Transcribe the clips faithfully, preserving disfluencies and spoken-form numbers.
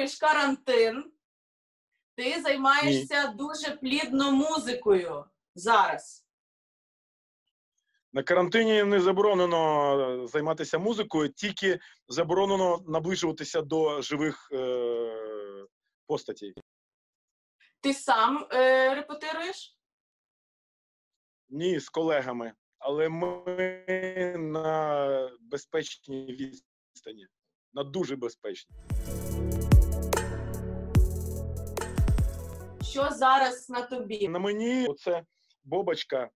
відновлюєш карантин, ти займаєшся Ні. дуже плідно музикою зараз. На карантині не заборонено займатися музикою, тільки заборонено наближуватися до живих е- постатей. Ти сам е- репетируєш? Ні, з колегами. Але ми на безпечній відстані. На дуже безпечній. Що зараз на тобі? На мені оце бобочка.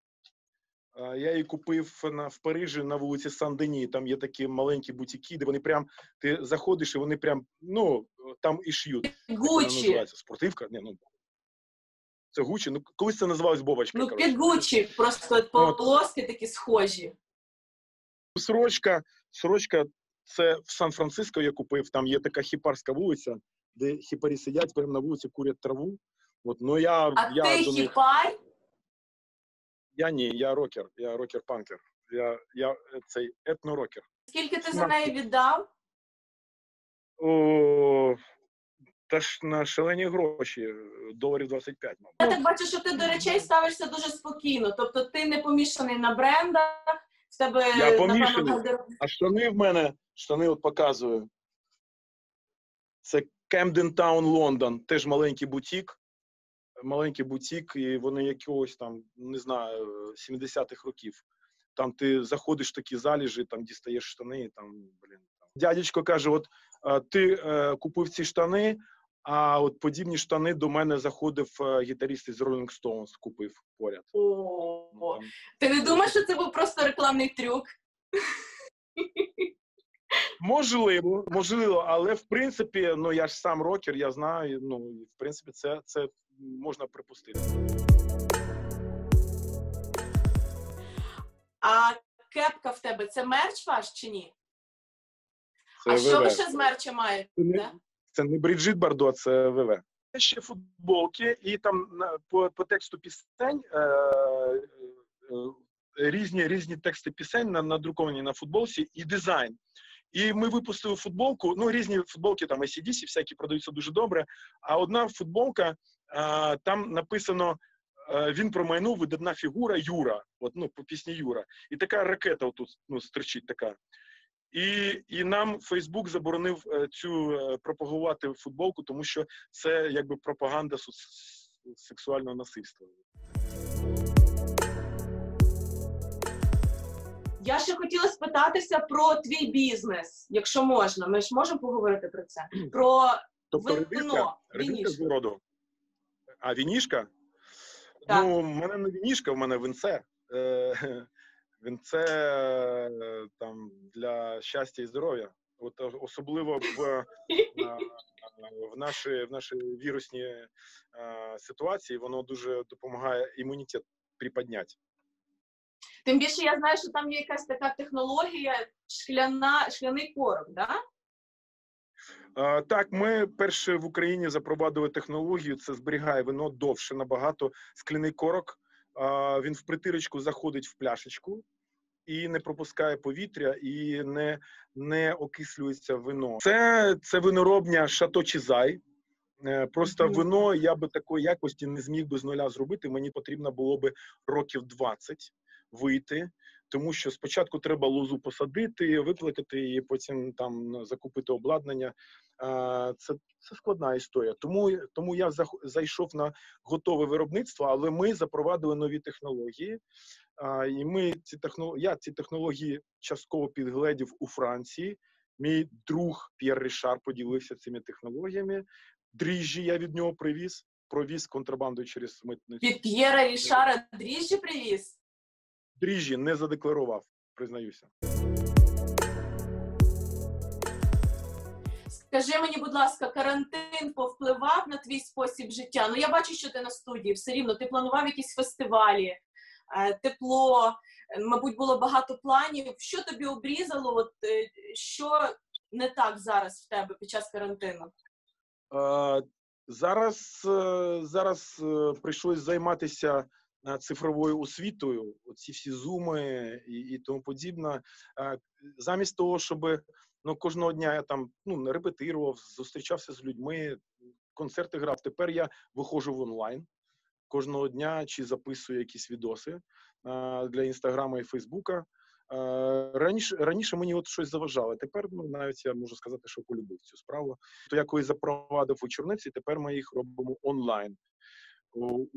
Я її купив на, в Парижі на вулиці Сан-Дені. Там є такі маленькі бутіки, де вони прям, ти заходиш і вони прям, ну, там і шиють. Гучі. Спортивка? Ні, ну. Це Гучі? Ну, колись це називалось бобочка. Ну, під Гучі. Просто полоски такі схожі. Сорочка. Сорочка, це в Сан-Франциско я купив. Там є така хіпарська вулиця, де хіпарі сидять, прямо на вулиці курять траву. От, ну, я, а я, ти хіпар? Них... Я ні, я рокер. Я рокер-панкер. Я, я цей етно-рокер. Скільки ти за неї віддав? О... Та ж на шалені гроші, доларів двадцять п'ять, мабуть. Я так бачу, що ти до речей ставишся дуже спокійно. Тобто ти не помішаний на брендах, в тебе... Я помішаний. Напевно... А штани в мене, штани от показую. Це Camden Town, Лондон. Теж маленький бутік. Маленький бутік, і вони якогось там, не знаю, сімдесятих років. Там ти заходиш в такі заліжі, там дістаєш штани, там, блін. Там. Дядечко каже, от ти е, купив ці штани, а от подібні штани до мене заходив гітарист із Rolling Stones, купив поряд. О, ти не думаєш, що це був просто рекламний трюк? Можливо, можливо, але в принципі, ну я ж сам рокер, я знаю, ну в принципі це, це можна припустити. А кепка в тебе, це мерч ваш чи ні? Це а ВВ. Що ви ще з мерча маєте? Це не, да? це не Бріджіт Бардо, це ВВ. Ще футболки, і там по, по тексту пісень, е, е, різні, різні тексти пісень надруковані на футболці і дизайн. І ми випустили футболку, ну різні футболки, там ей сі ді сі, всякі продаються дуже добре, а одна футболка, е, там написано «Він промайнув, видатна фігура Юра», от, ну, по пісні Юра. І така ракета отут, ну, стричить така. І, і нам Фейсбук заборонив цю пропагувати футболку, тому що це якби пропаганда сексуального насильства. Я ще хотіла спитатися про твій бізнес, якщо можна. Ми ж можемо поговорити про це? Про тобто вино, вінішка. А, вінішка? Так. Ну, в мене не вінішка, в мене винце. Вінце там для щастя і здоров'я. От особливо в, в, наші, в наші вірусні е, ситуації воно дуже допомагає імунітет приподняти. Тим більше я знаю, що там є якась така технологія, шкляна, шкляний короб, да? Е, так, ми перше в Україні запровадили технологію, це зберігає вино довше набагато, скляний корок. Він в притирочку заходить в пляшечку і не пропускає повітря, і не, не окислюється вино. Це, це виноробня Шато Чизай. Просто вино я би такої якості не зміг би з нуля зробити. Мені потрібно було би років двадцять вийти, тому що спочатку треба лозу посадити, виплатити її, потім там закупити обладнання. Це, це складна історія. Тому, тому я зайшов на готове виробництво, але ми запровадили нові технології. І ми ці технології, я ці технології частково підгледів у Франції. Мій друг П'єр Рішар поділився цими технологіями. Дріжджі я від нього привіз, провіз контрабандою через митницю. Від П'єра Рішара дріжджі привіз? Дріжджі не задекларував, признаюся. Скажи мені, будь ласка, карантин повпливав на твій спосіб життя? Ну, я бачу, що ти на студії, все рівно. Ти планував якісь фестивалі, тепло, мабуть, було багато планів. Що тобі обрізало, от, що не так зараз в тебе під час карантину? Е, зараз, зараз прийшлось займатися цифровою освітою, оці всі зуми і, і тому подібне, замість того, щоб ну, кожного дня я там ну, репетирував, зустрічався з людьми, концерти грав, тепер я виходжу в онлайн кожного дня чи записую якісь відоси для Інстаграма і Фейсбука. Раніше, раніше мені от щось заважало, тепер ну, навіть я можу сказати, що полюбив цю справу. То я коли запровадив у Чернівці, тепер ми їх робимо онлайн.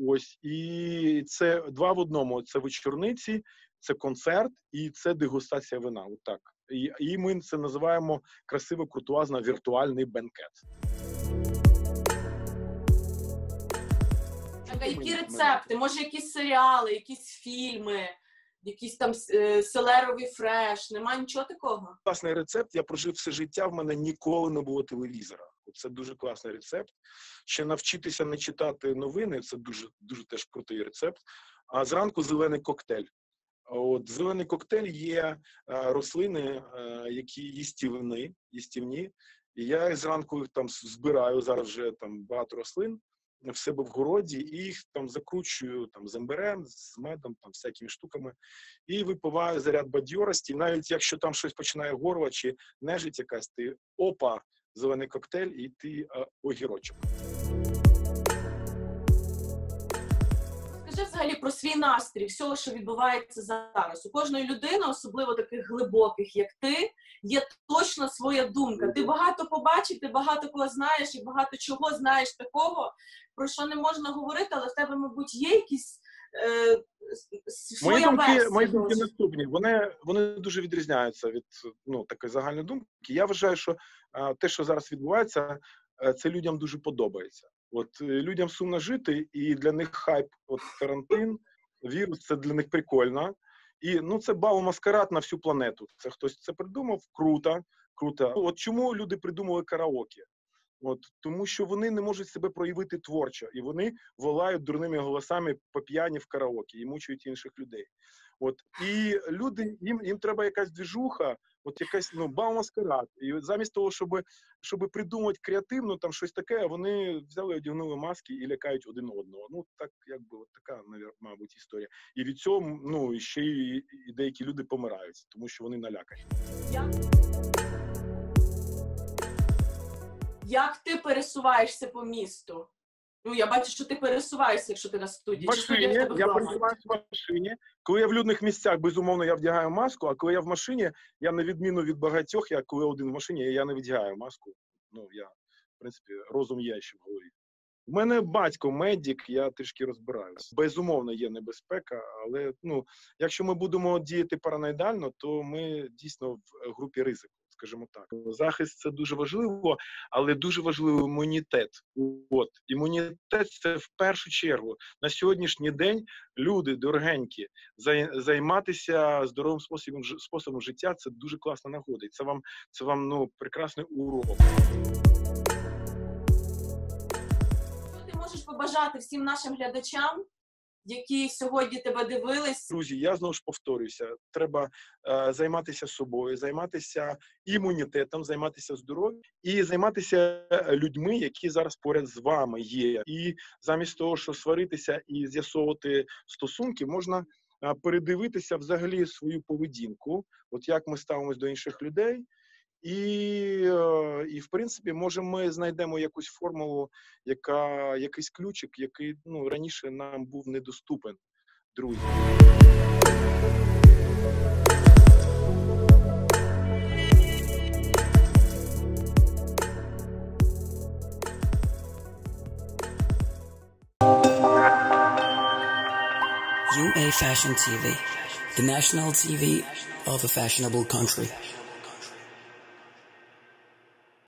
Ось, і це два в одному, це вечорниці, це концерт і це дегустація вина, отак. І, і ми це називаємо красиво, крутуазно, віртуальний бенкет. Так, а які рецепти? Може якісь серіали, якісь фільми, якісь там селеровий фреш, нема нічого такого? Класний рецепт, я прожив все життя, в мене ніколи не було телевізора. Це дуже класний рецепт. Ще навчитися не читати новини, це дуже, дуже теж крутий рецепт. А зранку зелений коктейль. От, зелений коктейль є рослини, які їстівні, їстівні. І я зранку їх там збираю, зараз вже там багато рослин в себе в городі, і їх там закручую там, з імбирем, з медом, там, всякими штуками, і випиваю заряд бадьорості. Навіть якщо там щось починає горло чи нежить якась, ти опа, зелений коктейль і ти а, огірочок. Скажи взагалі про свій настрій, всього, що відбувається зараз. У кожної людини, особливо таких глибоких, як ти, є точно своя думка. Ти багато побачив, ти багато кого знаєш і багато чого знаєш такого, про що не можна говорити, але в тебе, мабуть, є якісь е, своя мої думки, версія. Мої думки наступні. Вони, вони дуже відрізняються від ну, такої загальної думки. Я вважаю, що а, те, що зараз відбувається, а, це людям дуже подобається. От людям сумно жити, і для них хайп, от карантин, вірус, це для них прикольно. І ну це бал-маскарад на всю планету. Це хтось це придумав, круто, круто. От чому люди придумали караоке? От тому, що вони не можуть себе проявити творчо, і вони волають дурними голосами по п'яні в караоке і мучують інших людей. От і люди їм, їм треба якась движуха, от якась ну бал-маскарад. І замість того, щоб щоб придумати креативно там щось таке, вони взяли, одягнули маски і лякають один одного. Ну так якби от така, мабуть, історія. І від цього ну ще й і деякі люди помирають, тому що вони налякані. Як ти пересуваєшся по місту? Ну, я бачу, що ти пересуваєшся, якщо ти на студії. В машині, я пересуваюся в машині. Коли я в людних місцях, безумовно, я вдягаю маску, а коли я в машині, я на відміну від багатьох, я коли один в машині, я не віддягаю маску. Ну, я, в принципі, розум є ще в голові. У мене батько медик, я трішки розбираюся. Безумовно, є небезпека, але, ну, якщо ми будемо діяти параноїдально, то ми дійсно в групі ризику. Скажімо так, захист – це дуже важливо, але дуже важливий імунітет. От, імунітет – це в першу чергу. На сьогоднішній день люди, дорогенькі, займатися здоровим способом, способом життя – це дуже класна нагода. І це вам, це вам ну, прекрасний урок. Що ти можеш побажати всім нашим глядачам, які сьогодні тебе дивились? Друзі, я знову ж повторюся, треба е, займатися собою, займатися імунітетом, займатися здоров'ям і займатися людьми, які зараз поряд з вами є. І замість того, що сваритися і з'ясовувати стосунки, можна е, передивитися взагалі свою поведінку, от як ми ставимось до інших людей. І, і, в принципі, може ми знайдемо якусь формулу, яка, якийсь ключик, який ну, раніше нам був недоступен, друзі. ю ей Fashion ті ві – the national ті ві of a fashionable country.